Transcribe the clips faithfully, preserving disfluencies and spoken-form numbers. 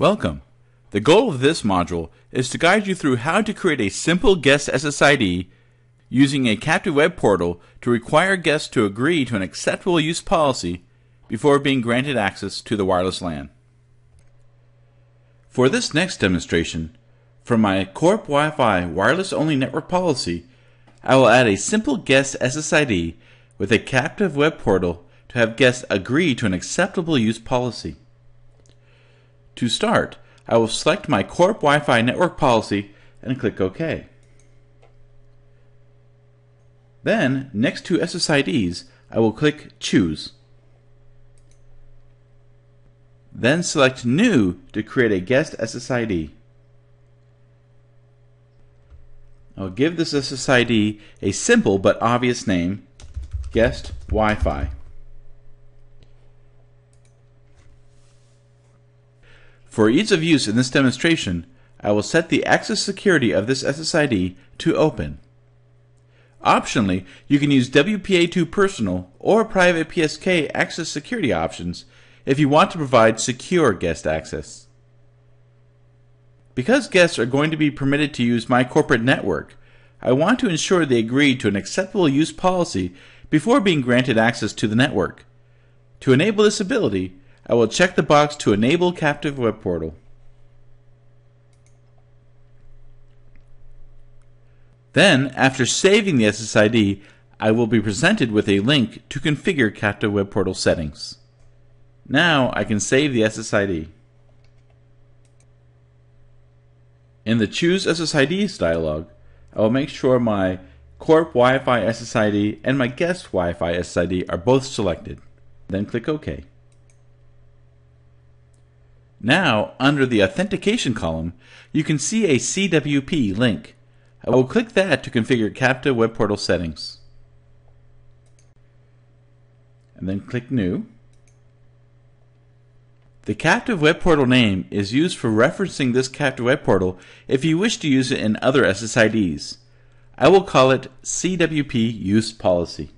Welcome. The goal of this module is to guide you through how to create a simple guest S S I D using a captive web portal to require guests to agree to an acceptable use policy before being granted access to the wireless LAN. For this next demonstration, from my Corp Wi-Fi wireless only network policy, I will add a simple guest S S I D with a captive web portal to have guests agree to an acceptable use policy. To start, I will select my Corp Wi-Fi network policy and click OK. Then, next to S S I Ds, I will click Choose. Then select New to create a guest S S I D. I'll give this S S I D a simple but obvious name, Guest Wi-Fi. For ease of use in this demonstration, I will set the access security of this S S I D to Open. Optionally, you can use W P A two Personal or Private P S K access security options if you want to provide secure guest access. Because guests are going to be permitted to use my corporate network, I want to ensure they agree to an acceptable use policy before being granted access to the network. To enable this ability, I will check the box to enable captive web portal. Then, after saving the S S I D, I will be presented with a link to configure captive web portal settings. Now I can save the S S I D. In the Choose S S I Ds dialog, I will make sure my Corp Wi-Fi S S I D and my Guest Wi-Fi S S I D are both selected. Then click OK. Now, under the Authentication column, you can see a C W P link. I will click that to configure captive web portal settings. And then click New. The captive web portal name is used for referencing this captive web portal if you wish to use it in other S S I Ds. I will call it C W P Use Policy.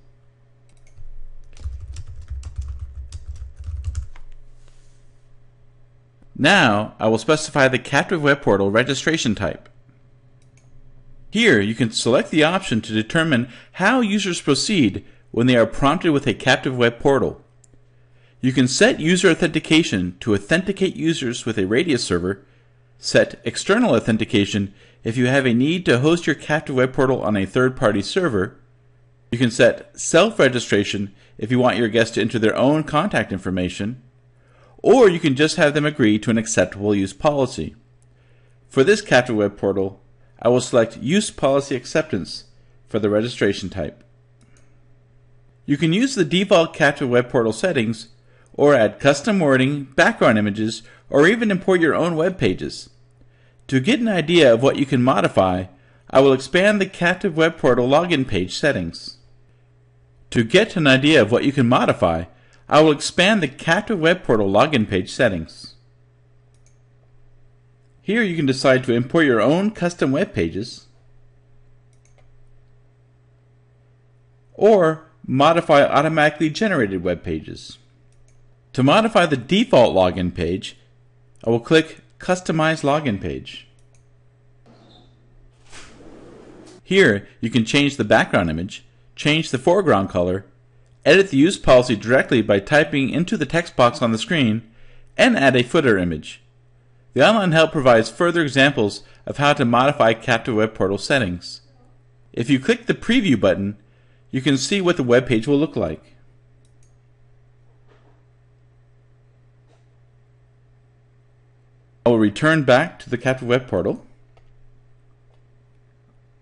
Now, I will specify the captive web portal registration type. Here, you can select the option to determine how users proceed when they are prompted with a captive web portal. You can set user authentication to authenticate users with a RADIUS server, set external authentication if you have a need to host your captive web portal on a third-party server, you can set self-registration if you want your guests to enter their own contact information, or you can just have them agree to an acceptable use policy. For this captive web portal, I will select Use Policy Acceptance for the registration type. You can use the default captive web portal settings or add custom wording, background images, or even import your own web pages. To get an idea of what you can modify, I will expand the captive web portal login page settings. To get an idea of what you can modify, I will expand the captive web portal login page settings. Here you can decide to import your own custom web pages or modify automatically generated web pages. To modify the default login page, I will click Customize Login Page. Here you can change the background image, change the foreground color, edit the use policy directly by typing into the text box on the screen, and add a footer image. The online help provides further examples of how to modify captive web portal settings. If you click the preview button, you can see what the web page will look like. I will return back to the captive web portal,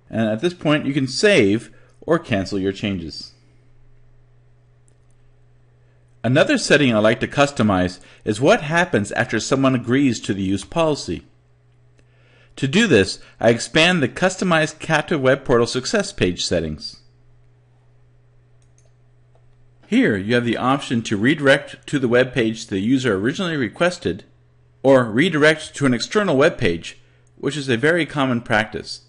and at this point you can save or cancel your changes. Another setting I like to customize is what happens after someone agrees to the use policy. To do this, I expand the Customize Captive Web Portal Success page settings. Here you have the option to redirect to the web page the user originally requested, or redirect to an external web page, which is a very common practice.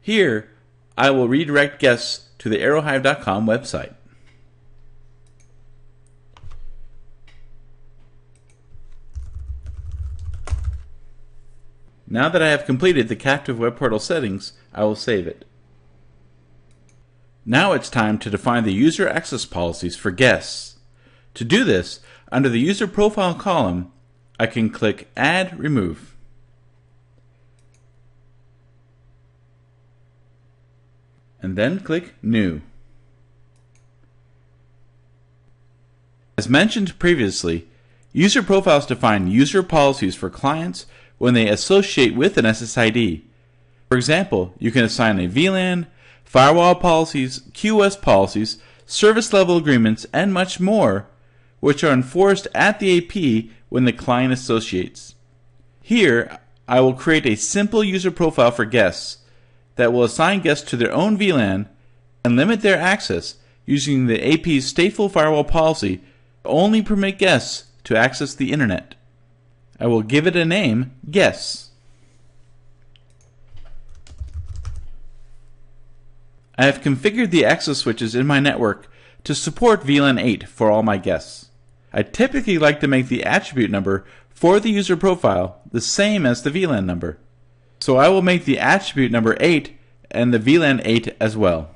Here, I will redirect guests to the aerohive dot com website. Now that I have completed the captive web portal settings, I will save it. Now it's time to define the user access policies for guests. To do this, under the user profile column, I can click Add Remove. And then click New. As mentioned previously, user profiles define user policies for clients when they associate with an S S I D. For example, you can assign a V LAN, firewall policies, Q o S policies, service level agreements, and much more, which are enforced at the A P when the client associates. Here, I will create a simple user profile for guests that will assign guests to their own V LAN and limit their access using the A P's stateful firewall policy to only permit guests to access the internet. I will give it a name, Guests. I have configured the access switches in my network to support V LAN eight for all my guests. I typically like to make the attribute number for the user profile the same as the V LAN number. So I will make the attribute number eight and the V LAN eight as well.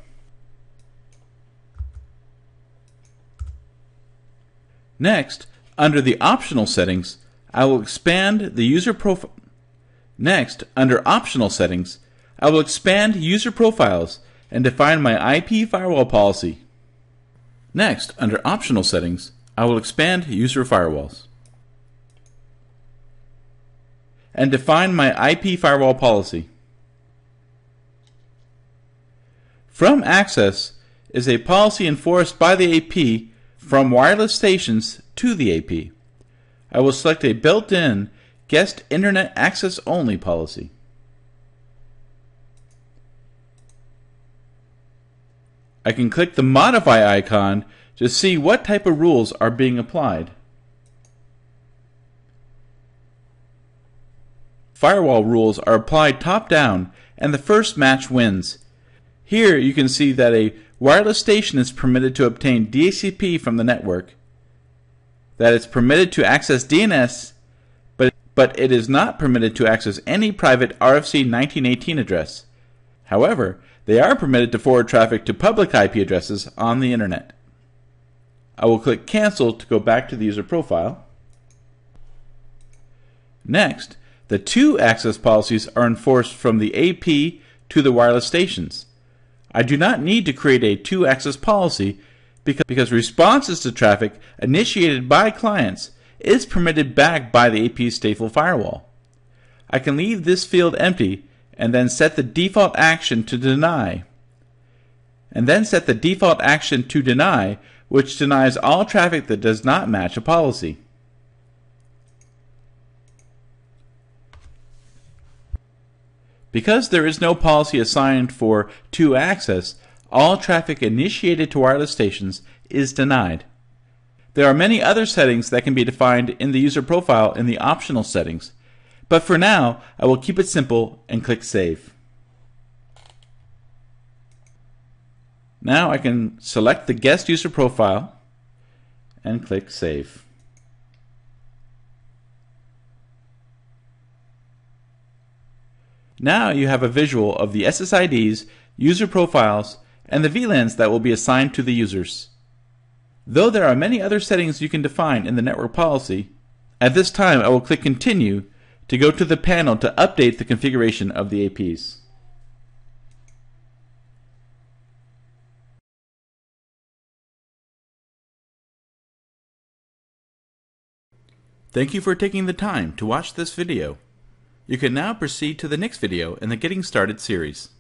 Next, under the optional settings, I will expand the user profile. Next, under optional settings, I will expand user profiles and define my I P firewall policy. Next, under optional settings, I will expand user firewalls and define my I P firewall policy. From access is a policy enforced by the A P from wireless stations to the A P. I will select a built-in guest internet access only policy. I can click the modify icon to see what type of rules are being applied. Firewall rules are applied top-down and the first match wins. Here you can see that a wireless station is permitted to obtain D H C P from the network, that it's permitted to access D N S, but, but it is not permitted to access any private R F C nineteen eighteen address. However, they are permitted to forward traffic to public I P addresses on the internet. I will click Cancel to go back to the user profile. Next, the two access policies are enforced from the A P to the wireless stations. I do not need to create a two access policy because, because responses to traffic initiated by clients is permitted back by the A P's stateful firewall. I can leave this field empty and then set the default action to deny. And then set the default action to deny, which denies all traffic that does not match a policy. Because there is no policy assigned for two access, all traffic initiated to wireless stations is denied. There are many other settings that can be defined in the user profile in the optional settings, but for now, I will keep it simple and click Save. Now I can select the guest user profile and click Save. Now you have a visual of the S S I Ds, user profiles, and the V LANs that will be assigned to the users. Though there are many other settings you can define in the network policy, at this time I will click Continue to go to the panel to update the configuration of the A Ps. Thank you for taking the time to watch this video. You can now proceed to the next video in the Getting Started series.